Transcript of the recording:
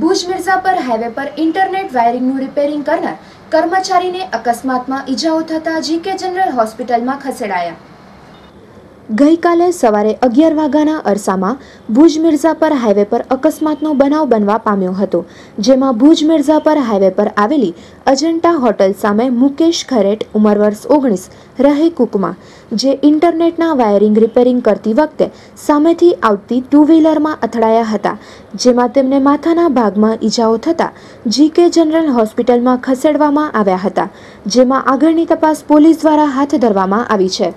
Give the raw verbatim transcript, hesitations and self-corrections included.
Bhuj Mirzapar highway પર internet વાયરિંગનું repairing કરનાર કર્મચારીને અકસ્માતમાં ઈજાઓ થતા જીકે જનરલ હોસ્પિટલમાં ખસેડાયા। ગઈકાલે સવારે અગિયાર વાગ્યાના અરસામાં ભુજ મિર્ઝાપર હાઈવે પર અકસ્માતનો બનાવ બનવા પામ્યો હતો, જેમાં ભુજ મિર્ઝાપર હાઈવે પર આવેલી અજંટા હોટલ સામે મુકેશ ખરેટ ઉંમર વર્ષ ઓગણીસ રહે કુકમા, જે ઇન્ટરનેટના વાયરિંગ રિપેરિંગ કરતી વખતે સામેથી આવતી ટુ વ્હીલરમાં અથડાયા હતા, જેમાં તેમને માથાના ભાગમાં ઈજાઓ થતાં જીકે જનરલ હોસ્પિટલમાં ખસેડવામાં આવ્યા હતા, જેમાં આગળની તપાસ પોલીસ દ્વારા હાથ ધરવામાં આવી છે।